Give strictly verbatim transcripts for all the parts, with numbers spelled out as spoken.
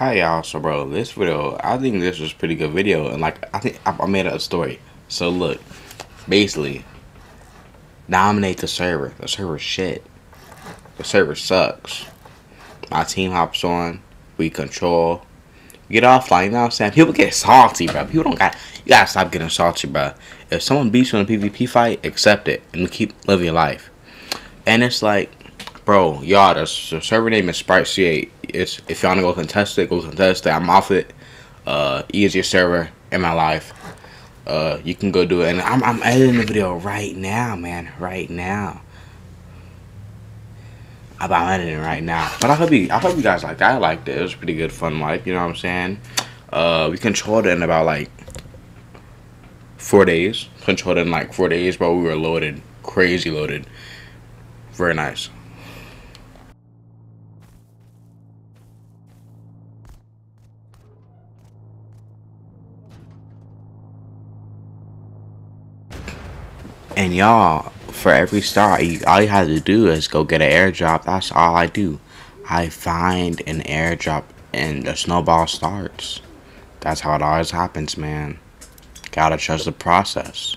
Hi y'all, so bro, this video, I think this was a pretty good video, and like, I think I, I made up a story. So look, basically, dominate the server. The server shit. The server sucks. My team hops on, we control, get offline, you know what I'm saying? People get salty, bro. People don't got, you gotta stop getting salty, bro. If someone beats you in a PvP fight, accept it, and keep living your life. And it's like, bro, y'all, the server name is Sprite C eight. It's, if y'all wanna go contest it, go contest it. I'm off it. Uh, easiest server in my life. Uh, you can go do it. And I'm, I'm editing the video right now, man. Right now. I'm editing right now. But I hope you, I hope you guys liked it. I liked it. It was pretty good fun, like, you know what I'm saying? Uh, we controlled it in about, like, four days. Controlled it in, like, four days, bro. We were loaded. Crazy loaded. Very nice. And y'all, for every star, you, all you have to do is go get an airdrop. That's all I do. I find an airdrop and the snowball starts. That's how it always happens, man. Gotta trust the process.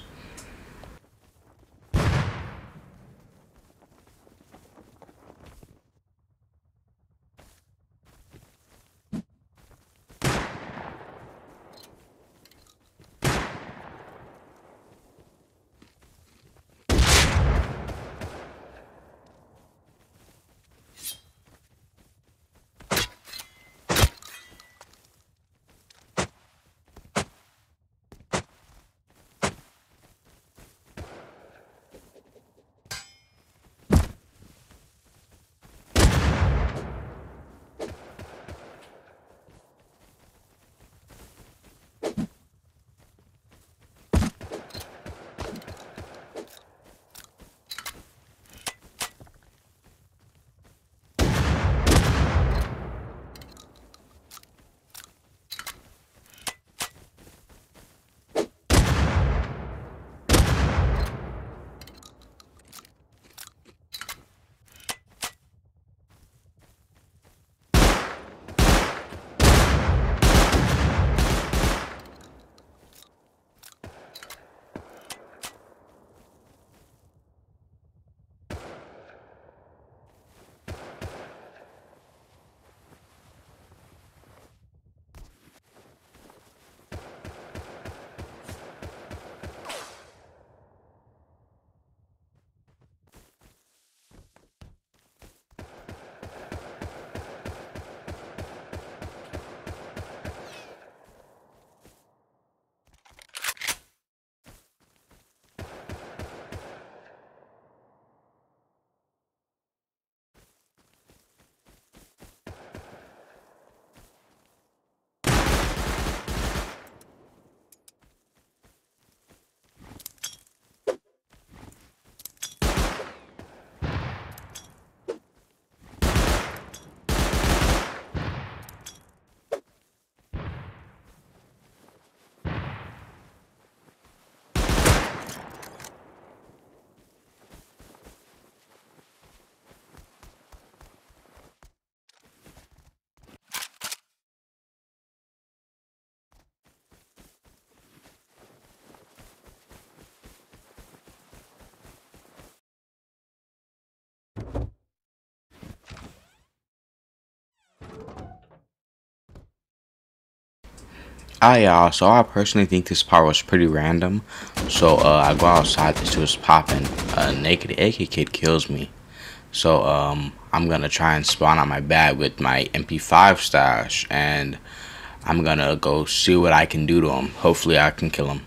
Hi y'all, so I personally think this part was pretty random, so uh, I go outside, this dude's popping, a naked A K kid kills me, so um, I'm gonna try and spawn on my bag with my M P five stash, and I'm gonna go see what I can do to him. Hopefully I can kill him.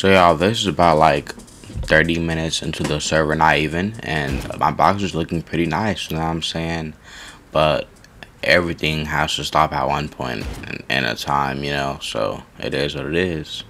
So y'all, this is about like thirty minutes into the server, not even, and my box is looking pretty nice, you know what I'm saying? But everything has to stop at one point in, in a time, you know, so it is what it is.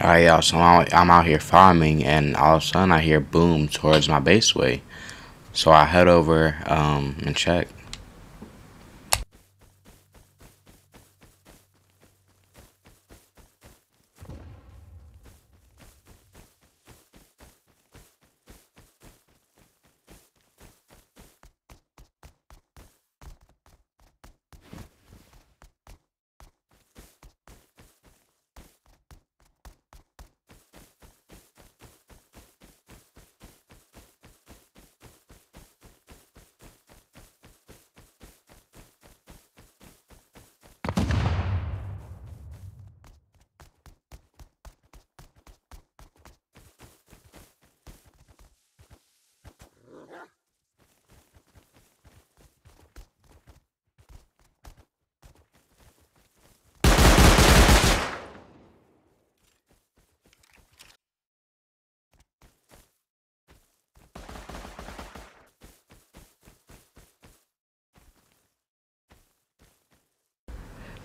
Alright y'all, so I'm out here farming and all of a sudden I hear boom towards my baseway. So I head over um, and check.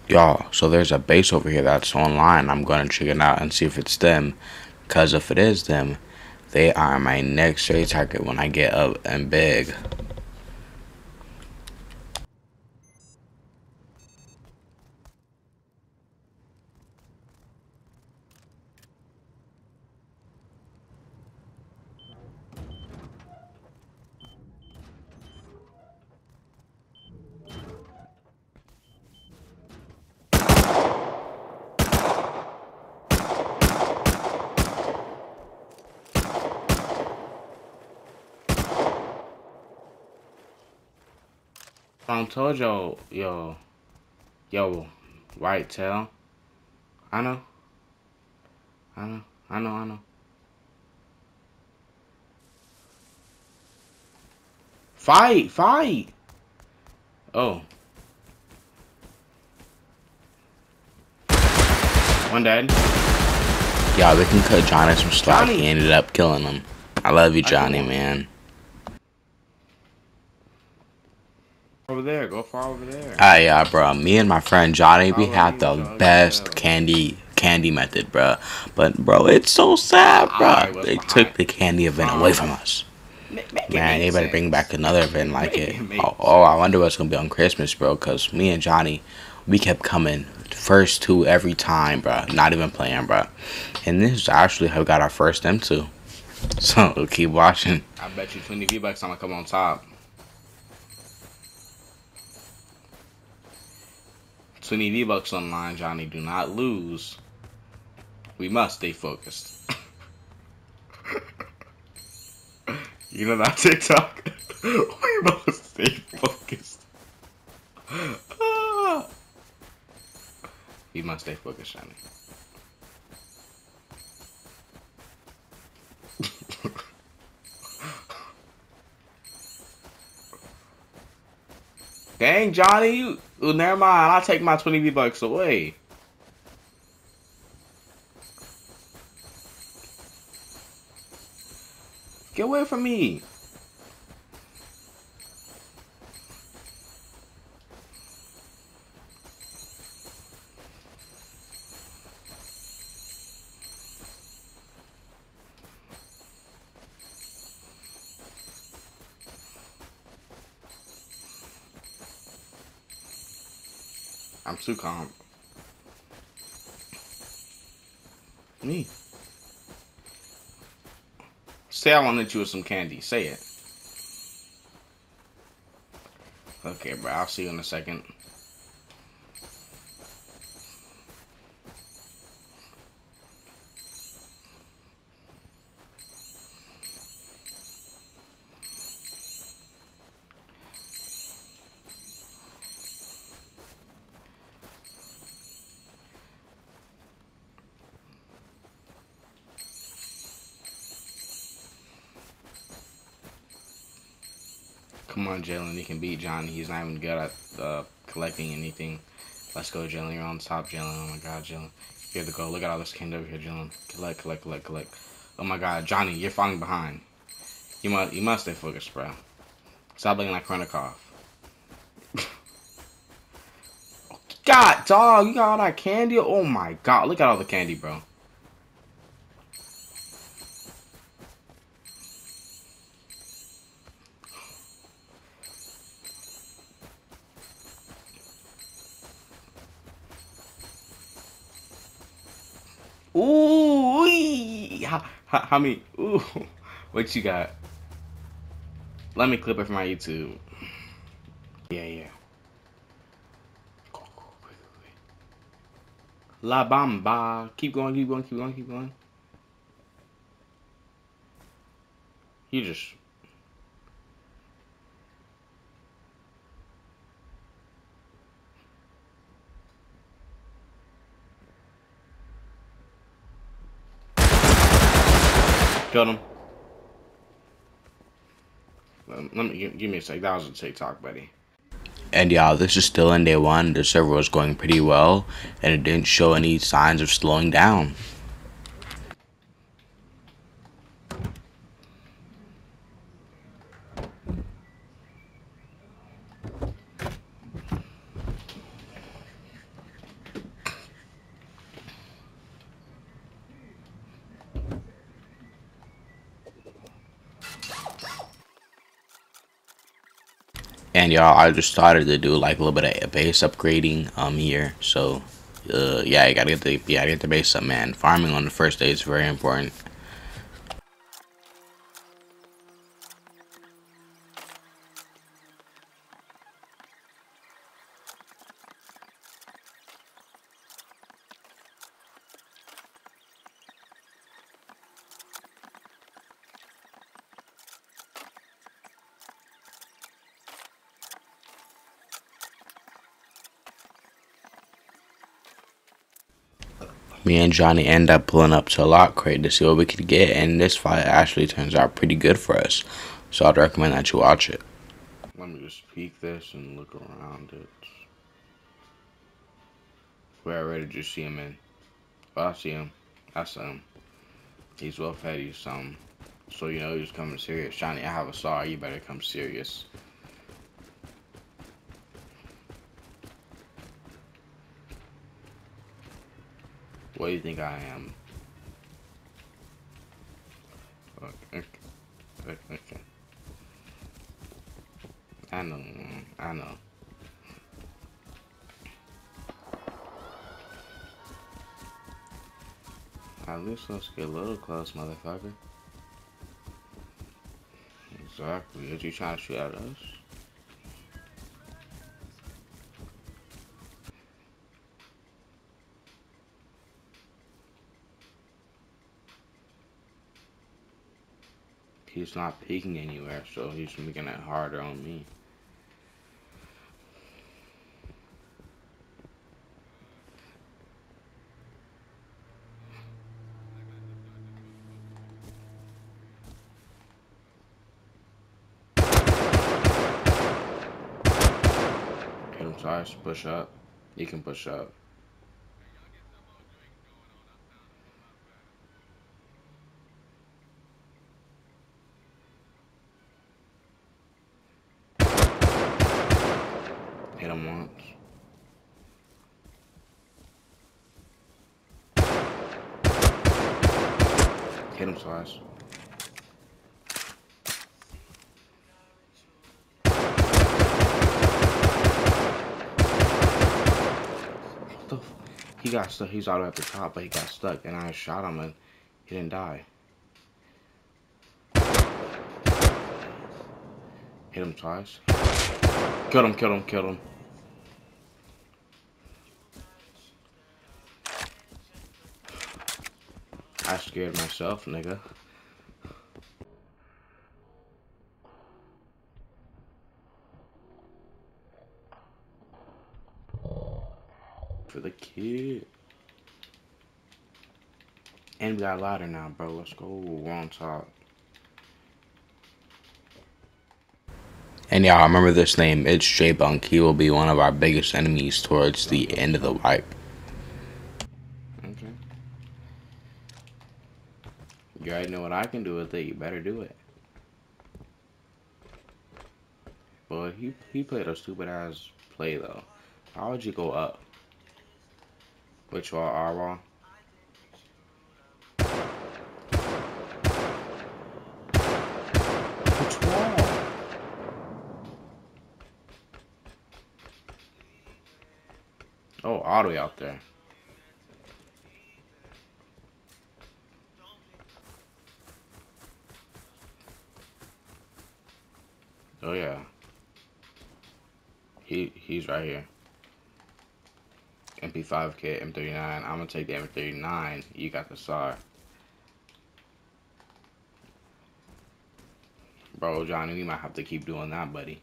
Y'all, so there's a base over here that's online. I'm going to check it out and see if it's them. Because if it is them, they are my next trade target when I get up and big. I told y'all, yo, yo, white tail. I know, I know, I know, I know. Fight, fight. Oh, one dead. Yeah, we can cut Johnny some slack. He ended up killing him. I love you, Johnny, man. Over there, go far over there. Ah, yeah, bro. Me and my friend Johnny, we had the best candy candy method, bro. But bro, it's so sad, bro. They took the candy event away from us. Man, they better bring back another event like it. Oh, oh, I wonder what's gonna be on Christmas, bro. Cause me and Johnny, we kept coming first two every time, bro. Not even playing, bro. And this is actually how we got our first M two. So we'll keep watching. I bet you twenty V bucks I'm gonna come on top. twenty V-Bucks online, Johnny. Do not lose. We must stay focused. You know that TikTok? We must stay focused. Ah. We must stay focused, Johnny. Dang, Johnny, you... Ooh, never mind. I'll take my twenty V-Bucks away. Get away from me. I'm too calm. Me. Say I wanted you with some candy. Say it. Okay, bro. I'll see you in a second. Come on, Jalen. You can beat Johnny. He's not even good at uh, collecting anything. Let's go, Jalen. You're on top, Jalen. Oh, my God, Jalen. You have to go. Look at all this candy over here, Jalen. Collect, collect, collect, collect. Oh, my God. Johnny, you're falling behind. You must, you must stay focused, bro. Stop looking like Krennikov. God, dog. You got all that candy? Oh, my God. Look at all the candy, bro. Ooh, how, how, how many? Ooh, what you got? Let me clip it from my YouTube. Yeah, yeah. La Bamba. Keep going, keep going, keep going, keep going. You just. Killed him. Let me give, give me a sec. That was a TikTok, buddy. And y'all, this is still in day one. The server was going pretty well, and it didn't show any signs of slowing down. And y'all, I just started to do like a little bit of base upgrading um here. So uh, yeah, I gotta get the yeah, I get the base up, man. Farming on the first day is very important. Me and Johnny end up pulling up to a lot crate to see what we could get, and this fight actually turns out pretty good for us, so I'd recommend that you watch it. Let me just peek this and look around it. Where already did you see him in? Well, I see him. I saw him. He's well fed, he's something. So you know he was coming serious. Johnny, I have a saw, you better come serious. What do you think I am? Okay, okay, okay. I know, I know. At least let's get a little close, motherfucker. Exactly. Are you trying to shoot at us? He's not peeking anywhere, so he's making it harder on me. I'm sorry, push up. You can push up. Hit him once. Hit him twice. he got stuck. He's all the way up the top, but he got stuck, and I shot him, and he didn't die. Hit him twice. Killed him, killed him, killed him. I scared myself, nigga. For the kid. And we got louder now, bro. Let's go. We're on top. And y'all, remember this name. It's J Bunk. He will be one of our biggest enemies towards the end of the wipe. Okay. You already know what I can do with it. You better do it. But he, he played a stupid ass play, though. How would you go up? Which wall? Our wall? Which wall? Oh, all the way out there. Oh yeah. He he's right here. M P five kit, M thirty-nine. I'm gonna take the M thirty-nine. You got the S A R. Bro, Johnny, we might have to keep doing that, buddy.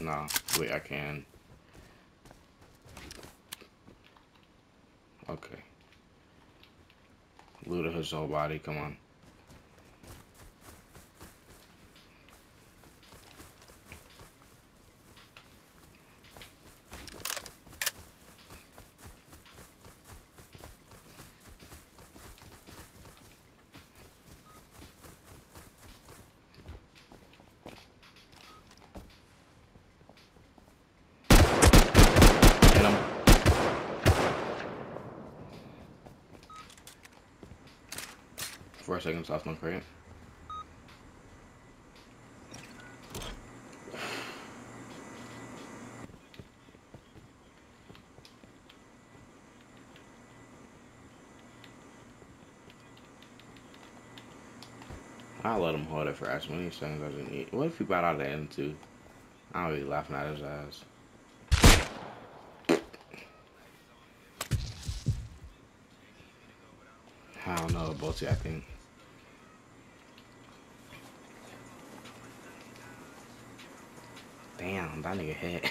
No, wait, I can. Okay. Looted his whole body, come on. Four seconds off my crate. I'll let him hold it for as many seconds as he needs. What if he brought out the M two? I'll be laughing at his ass. I don't know, Bolty, I think. Damn, that nigga hit.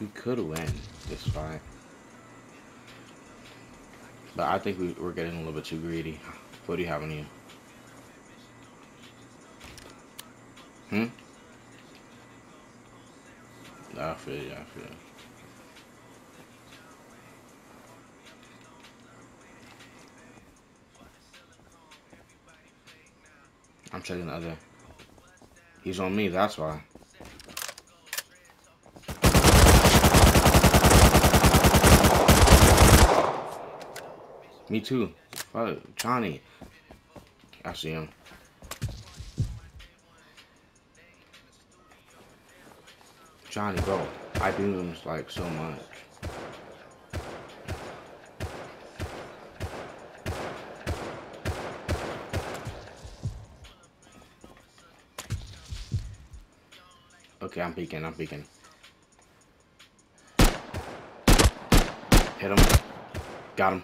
We could win this fight. But I think we, we're getting a little bit too greedy. What do you have on you? Hmm? I feel you, I feel you. I'm checking the other. He's on me, that's why. Me too. Fuck, Johnny. I see him. Johnny, bro, I do him like so much. Okay, I'm peeking, I'm peeking. Hit him. Got him.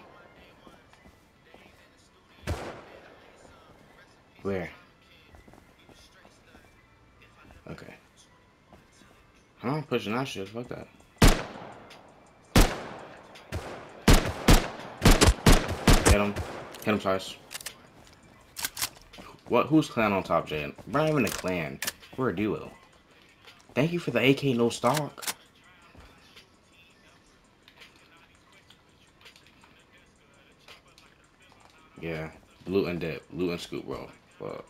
Where? Okay. I'm not pushing that shit, fuck that. Hit him. Hit him twice. What? Who's clan on top, Jay? We're not even a clan. We're a duo. Thank you for the A K no stock. Yeah. Loot and dip. Loot and scoop, bro. Fuck.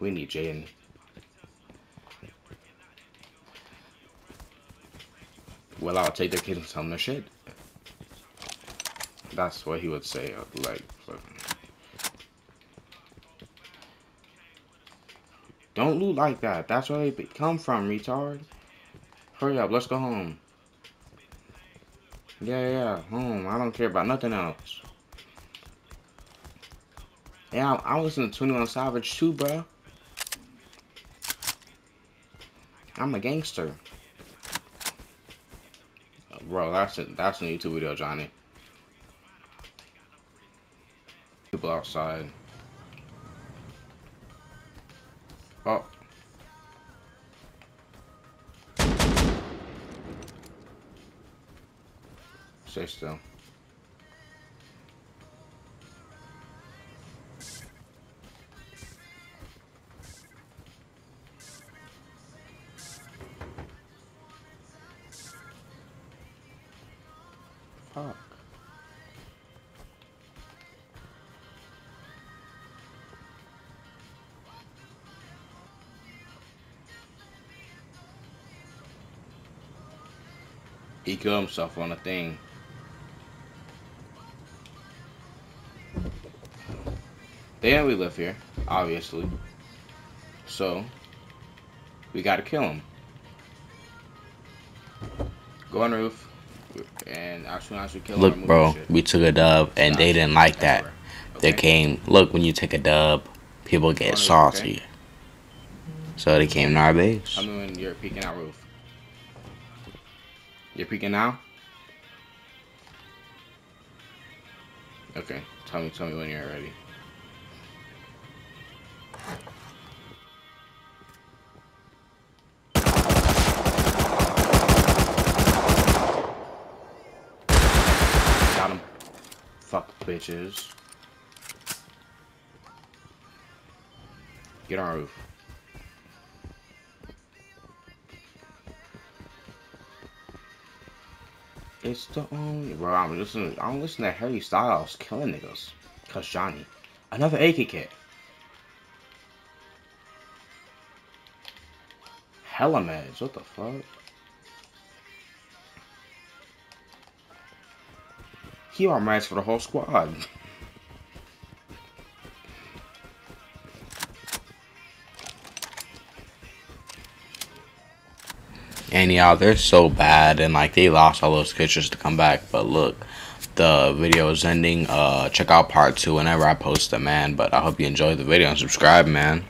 We need Jaden. Well, I'll take their kid and tell them their shit. That's what he would say. Like, don't loot like that. That's where they come from, retard. Hurry up, let's go home. Yeah, yeah, home. I don't care about nothing else. Yeah, I, I listen to twenty-one Savage too, bro. I'm a gangster. Bro, that's a, that's a YouTube video, Johnny. People outside. Oh. Stay still. Fuck. He killed himself on a thing. They only live here, obviously. So, we gotta kill him. Go on the roof. And as soon as we kill look, bro, we took a dub, and they didn't like that. They came, look, when you take a dub, people get salty. So they came to our base. I mean, you're peeking out roof. You're peeking now? Okay, tell me, tell me when you're ready. Got him. Fuck bitches. Get on our roof. It's the only bro. I'm listening. I'm listening to Harry Styles killing niggas. Cause Johnny, another A K kit. Hella meds. What the fuck? He on meds for the whole squad. And y'all, they're so bad, and like they lost all those pictures to come back. But look, the video is ending. Uh, check out part two whenever I post it, man. But I hope you enjoyed the video and subscribe, man.